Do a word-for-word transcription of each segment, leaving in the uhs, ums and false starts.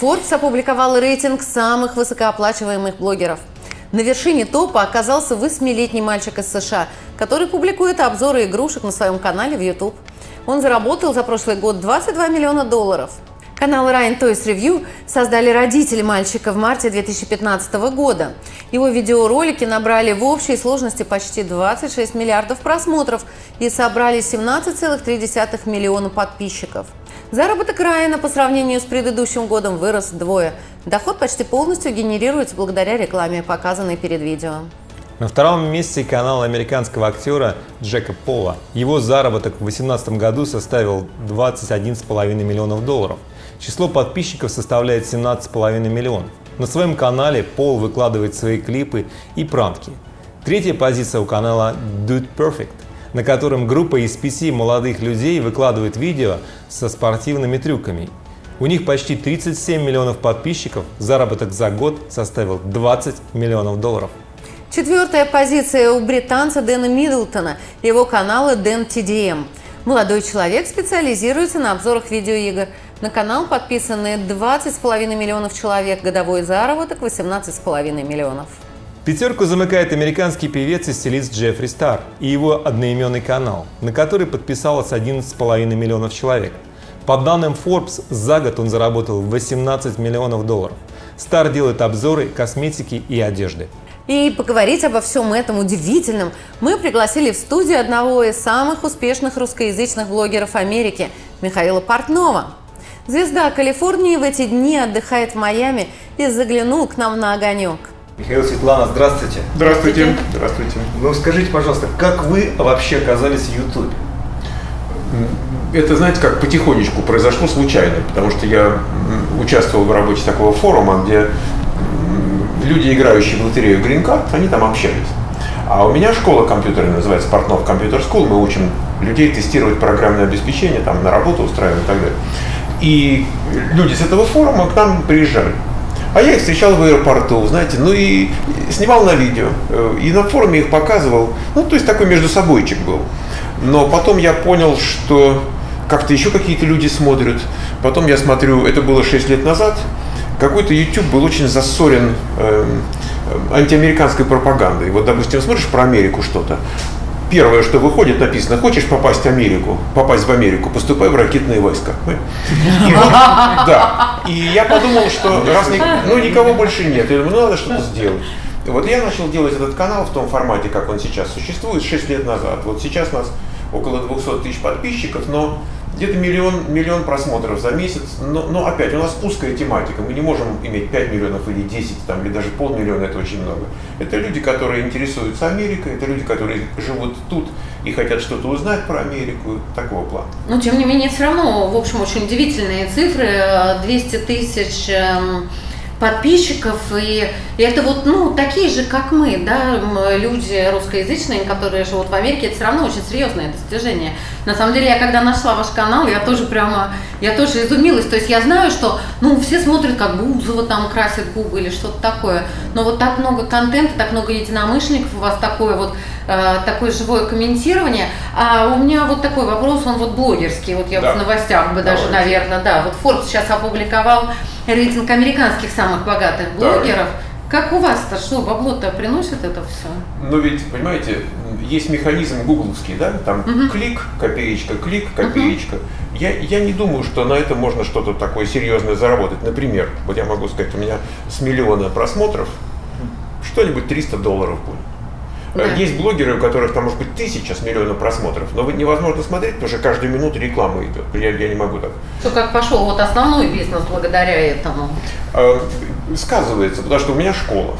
Forbes опубликовал рейтинг самых высокооплачиваемых блогеров. На вершине топа оказался восьмилетний мальчик из США, который публикует обзоры игрушек на своем канале в YouTube. Он заработал за прошлый год двадцать два миллиона долларов. Канал Ryan Toys Review создали родители мальчика в марте две тысячи пятнадцатого года. Его видеоролики набрали в общей сложности почти двадцать шесть миллиардов просмотров и собрали семнадцать целых три десятых миллиона подписчиков. Заработок Райана по сравнению с предыдущим годом вырос вдвое. Доход почти полностью генерируется благодаря рекламе, показанной перед видео. На втором месте канал американского актера Джека Пола. Его заработок в две тысячи восемнадцатом году составил двадцать один и пять десятых миллионов долларов. Число подписчиков составляет семнадцать и пять десятых миллионов. На своем канале Пол выкладывает свои клипы и пранки. Третья позиция у канала Dude Perfect, на котором группа из пяти молодых людей выкладывает видео со спортивными трюками. У них почти тридцать семь миллионов подписчиков, заработок за год составил двадцать миллионов долларов. Четвертая позиция у британца Дэна Миддлтона, его канала DanTDM. Молодой человек специализируется на обзорах видеоигр. На канал подписаны двадцать и пять десятых миллионов человек, годовой заработок восемнадцать и пять десятых миллионов. Пятерку замыкает американский певец и стилист Джеффри Стар и его одноименный канал, на который подписалось одиннадцать и пять десятых миллионов человек. По данным Forbes, за год он заработал восемнадцать миллионов долларов. Стар делает обзоры косметики и одежды. И поговорить обо всем этом удивительном мы пригласили в студию одного из самых успешных русскоязычных блогеров Америки – Михаила Портнова. Звезда Калифорнии в эти дни отдыхает в Майами и заглянул к нам на огонек. Михаил, Светлана, здравствуйте. Здравствуйте. Здравствуйте. Ну, скажите, пожалуйста, как вы вообще оказались в YouTube? Это, знаете, как потихонечку произошло случайно, потому что я участвовал в работе такого форума, где люди, играющие в лотерею Green Card, они там общались. А у меня школа компьютерная называется Portnov Computer School, мы учим людей тестировать программное обеспечение, там на работу устраиваем и так далее. И люди с этого форума к нам приезжали. А я их встречал в аэропорту, знаете, ну и снимал на видео, и на форуме их показывал. Ну, то есть такой междусобойчик был. Но потом я понял, что как-то еще какие-то люди смотрят. Потом я смотрю, это было шесть лет назад, какой-то YouTube был очень засорен э, антиамериканской пропагандой. Вот, допустим, смотришь про Америку что-то. Первое, что выходит, написано: хочешь попасть в Америку, попасть в Америку, поступай в ракетные войска. И, вот, да. И я подумал, что раз ни, ну, никого больше нет, я думаю, ну, надо что-то сделать. Вот я начал делать этот канал в том формате, как он сейчас существует, шесть лет назад. Вот сейчас у нас около двухсот тысяч подписчиков, но где-то миллион, миллион просмотров за месяц. Но, но опять, у нас узкая тематика, мы не можем иметь пять миллионов или десять, там, или даже полмиллиона, это очень много. Это люди, которые интересуются Америкой, это люди, которые живут тут и хотят что-то узнать про Америку, такого плана. Но тем не менее, все равно, в общем, очень удивительные цифры, двести тысяч подписчиков, и, и это вот, ну, такие же, как мы, да, люди русскоязычные, которые живут в Америке, это все равно очень серьезное достижение. На самом деле, я когда нашла ваш канал, я тоже прямо, я тоже изумилась, то есть я знаю, что, ну, все смотрят, как Бузова там красит губы или что-то такое, но вот так много контента, так много единомышленников, у вас такое вот, э, такое живое комментирование, а у меня вот такой вопрос, он вот блогерский, вот я да. вот в новостях бы даже, Давайте. наверное, да, вот Forbes сейчас опубликовал рейтинг американских самых богатых блогеров. Да. Как у вас-то, что бабло-то приносит это все? Ну ведь, понимаете, есть механизм гугловский, да? Там угу. клик, копеечка, клик, копеечка. Угу. Я, я не думаю, что на это можно что-то такое серьезное заработать. Например, вот я могу сказать, у меня с миллиона просмотров что-нибудь триста долларов будет. Да. Есть блогеры, у которых там может быть тысяча с миллиона просмотров, но невозможно смотреть, потому что каждую минуту реклама идет. Я, я не могу так. Что как пошел вот основной бизнес благодаря этому? Сказывается, потому что у меня школа.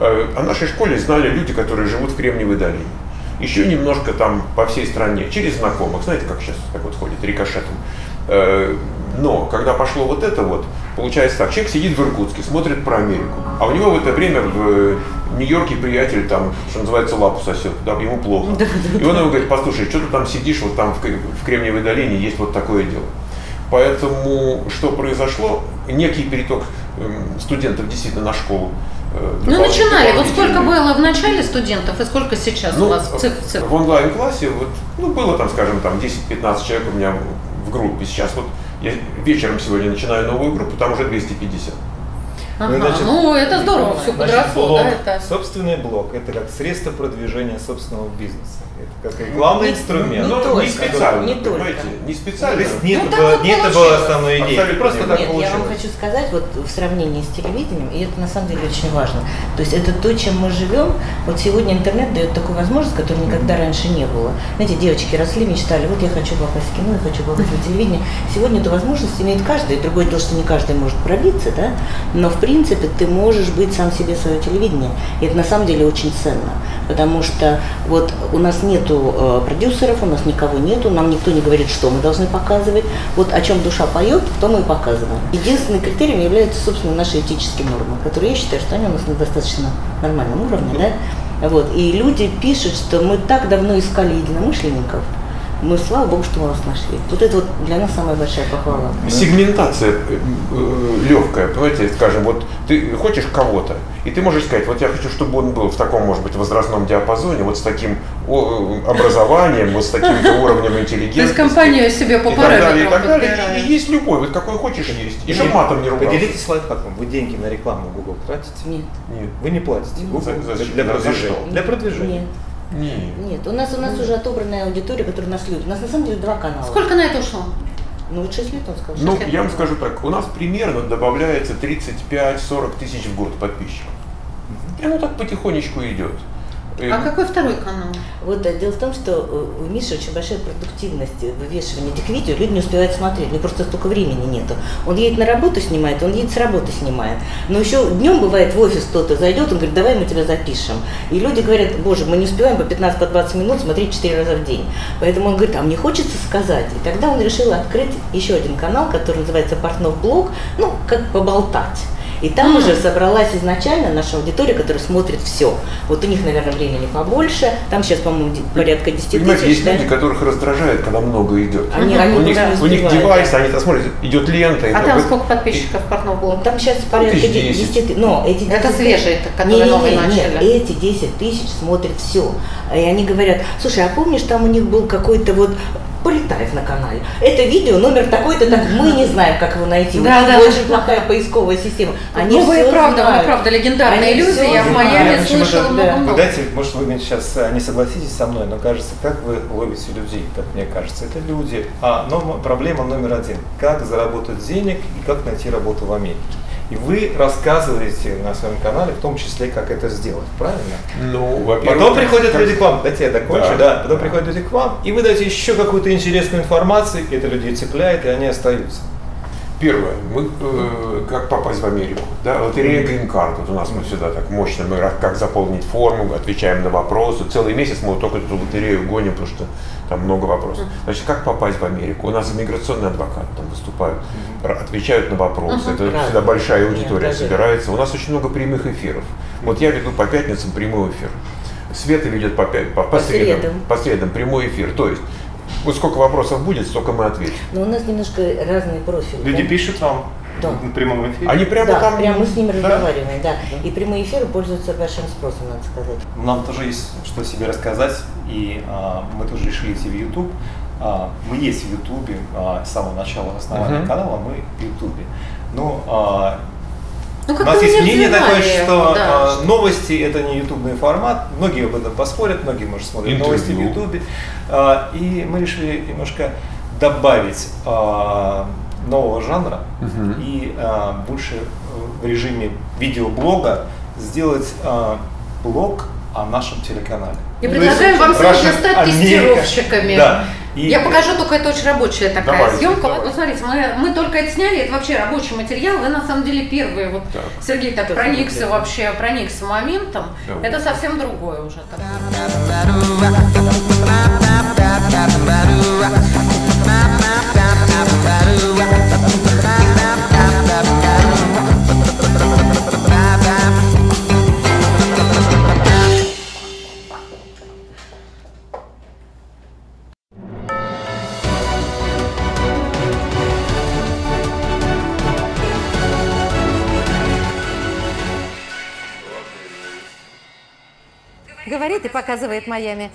О нашей школе знали люди, которые живут в Кремниевой долине. Еще немножко там по всей стране, через знакомых, знаете, как сейчас так вот ходит, рикошетом. Но когда пошло вот это вот, получается так, человек сидит в Иркутске, смотрит про Америку, а у него в это время в Нью-Йорке приятель там, что называется, лапу сосет, да, ему плохо. И он ему говорит: послушай, что ты там сидишь, вот там в Кремниевой долине есть вот такое дело. Поэтому что произошло? Некий переток студентов действительно на школу. Ну, начинали. Вот сколько было в начале студентов и сколько сейчас ну, у вас в цифре? В онлайн-классе вот, ну, было там, скажем, там десять-пятнадцать человек у меня в группе. Сейчас вот я вечером сегодня начинаю новую группу, там уже двести пятьдесят. Ага, значит, ну, это здорово, все подросло, да, это... Собственный блог – это как средство продвижения собственного бизнеса. Это как рекламный не, инструмент. Не, не, только, не специально, не понимаете, только. не специально. То есть нет, ну, было, вот не это была основной идеей. Просто нет, так нет, получилось. Я вам хочу сказать, вот в сравнении с телевидением, и это на самом деле очень важно, то есть это то, чем мы живем. Вот сегодня интернет дает такую возможность, которой никогда раньше не было. Знаете, девочки росли, мечтали, вот я хочу попасть в кино, я хочу попасть на телевидение. Сегодня эту возможность имеет каждый, другое дело, что не каждый может пробиться, да, но в принципе ты можешь быть сам себе свое телевидение. И это на самом деле очень ценно, потому что вот у нас нету э, продюсеров, у нас никого нету, нам никто не говорит, что мы должны показывать. Вот о чем душа поет, то мы и показываем. Единственным критерием являются, собственно, наши этические нормы, которые я считаю, что они у нас на достаточно нормальном уровне, да? Вот. И люди пишут, что мы так давно искали единомышленников, мы, слава богу, что мы вас нашли. Вот это вот для нас самая большая похвала. Сегментация легкая, понимаете, скажем, вот ты хочешь кого-то, и ты можешь сказать, вот я хочу, чтобы он был в таком, может быть, возрастном диапазоне, вот с таким образованием, вот с таким уровнем интеллигентности. То есть компанию себе по параметрам. И так далее, и так далее. И есть любой, вот какой хочешь есть. И же матом не ругаться. Поделитесь лайфхаком, вы деньги на рекламу Google платите? Нет. Нет. Вы не платите? Для продвижения. Для продвижения. Нет. Нет, у нас у нас уже отобранная аудитория, которая нас любит. У нас на самом деле два канала. Сколько на это ушло? Ну, вот шесть лет, он сказал. Ну, я вам скажу так, у нас примерно добавляется тридцать пять — сорок тысяч в год подписчиков. И оно так потихонечку идет. А какой второй канал? Вот да, дело в том, что у Миши очень большая продуктивность вывешивания этих видео, люди не успевают смотреть, у него просто столько времени нету. Он едет на работу снимает, он едет с работы снимает. Но еще днем бывает в офис кто-то зайдет, он говорит, давай мы тебя запишем. И люди говорят, боже, мы не успеваем по пятнадцать — двадцать минут смотреть четыре раза в день. Поэтому он говорит, а мне хочется сказать. И тогда он решил открыть еще один канал, который называется Portnov Blog, ну, как поболтать. И там уже собралась изначально наша аудитория, которая смотрит все. Вот у них, наверное, времени побольше. Там сейчас, по-моему, порядка десяти тысяч. Понимаете, есть люди, которых раздражает, когда много идет. Они, они у, них, у них девайс, они смотрят, идет лента. А там сколько подписчиков Portnov было? Там сейчас порядка десяти тысяч. Но эти десять это свежие, которые новые начали. Нет, эти десять тысяч смотрят все. И они говорят, слушай, а помнишь, там у них был какой-то вот... Полетаев на канале. Это видео номер такой-то, так мы не знаем, как его найти. Да, да, очень плохая поисковая система. Они новые, правда, знают. Правда, легендарные люди. Я в Майами слышала много. Дайте, может, вы сейчас не согласитесь со мной, но кажется, как вы ловите людей, как мне кажется, это люди. А, но проблема номер один. Как заработать денег и как найти работу в Америке. И вы рассказываете на своем канале, в том числе, как это сделать, правильно? Ну, потом приходят люди к вам, дайте я докончу, да, да. Потом приходят люди к вам, и вы даете еще какую-то интересную информацию, это людей цепляет, и они остаются. Первое, мы, э, как попасть в Америку, да, лотерея Green Card, вот у нас мы всегда так мощно, мы как заполнить форму, отвечаем на вопросы, целый месяц мы вот только эту лотерею гоним, потому что там много вопросов. Значит, как попасть в Америку? У нас иммиграционный адвокат там выступают, отвечают на вопросы, это всегда большая аудитория собирается, у нас очень много прямых эфиров, вот я веду по пятницам прямой эфир, Света ведет по, по, по средам, по средам прямой эфир, то есть вот сколько вопросов будет, столько мы ответим. Но у нас немножко разные профили. Люди да? пишут вам да. на прямом эфире. Они прямо да, там. Прямо мы с ними да? разговариваем, да. И прямые эфиры пользуются большим спросом, надо сказать. Нам тоже есть что себе рассказать, и а, мы тоже решили идти в YouTube. А, мы есть в YouTube а, с самого начала основания uh -huh. канала, мы в YouTube. Ну, а, ну, у нас есть мнение такое, что да. а, новости это не ютубный формат, многие об этом поспорят, многие, может, смотрят Интервью. новости в ютубе, а, и мы решили немножко добавить а, нового жанра угу. и а, больше в режиме видеоблога сделать а, блог о нашем телеканале. И предлагаем вам сегодня стать тестировщиками. Да. И я покажу, только это очень рабочая такая давайте, съемка. Давайте. Вот смотрите, мы, мы только это сняли, это вообще рабочий материал. Вы на самом деле первые. Вот так. Сергей так это проникся смотрите. вообще, проникся моментом. Да. Это совсем другое уже. говорит и показывает Майами.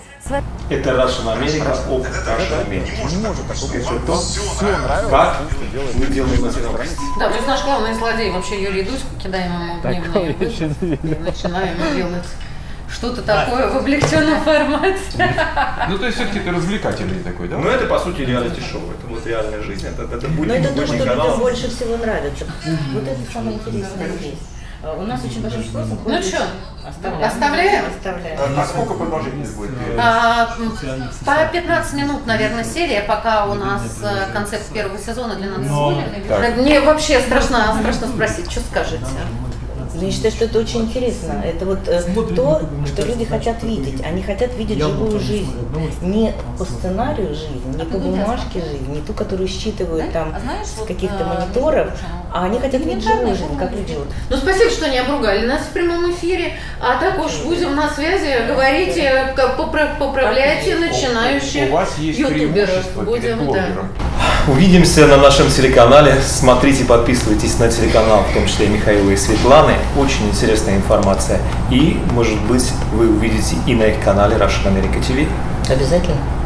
Это Russian America. О, Russian America. Не может такого быть. Это все нравится. Как мы делаем на странице. Да, то есть наш главный злодей вообще Юрий Дудько, кидаем ему дневные и начинаем делать что-то такое в облегченном формате. Ну, то есть все-таки ты развлекательный такой, да? Ну, это, по сути, реалити-шоу. Это вот реальная жизнь. Это, это будет. Но это то, что людям больше всего нравится. Вот это самое интересное здесь. У нас очень большой способ. Ну что, оставляем? Оставляем. А сколько продолжений будет? А, по пятнадцать минут, наверное, серия, пока у нас концепт первого сезона для нас. Но... Мне вообще страшно, страшно спросить, что скажете? Я считаю, что это очень интересно. Это вот то, что люди хотят видеть. Они хотят видеть живую жизнь. Не по сценарию жизни, не по бумажке жизни, не ту, которую считывают там с каких-то мониторов, а они хотят видеть живую жизнь, как идет. Ну, спасибо, что не обругали нас в прямом эфире. А так уж будем на связи, говорите, поправляйте начинающих. У вас есть преимущество перед блогером. Увидимся на нашем телеканале. Смотрите, подписывайтесь на телеканал, в том числе и Михаила и Светланы. Очень интересная информация. И, может быть, вы увидите и на их канале Russian America ти ви. Обязательно.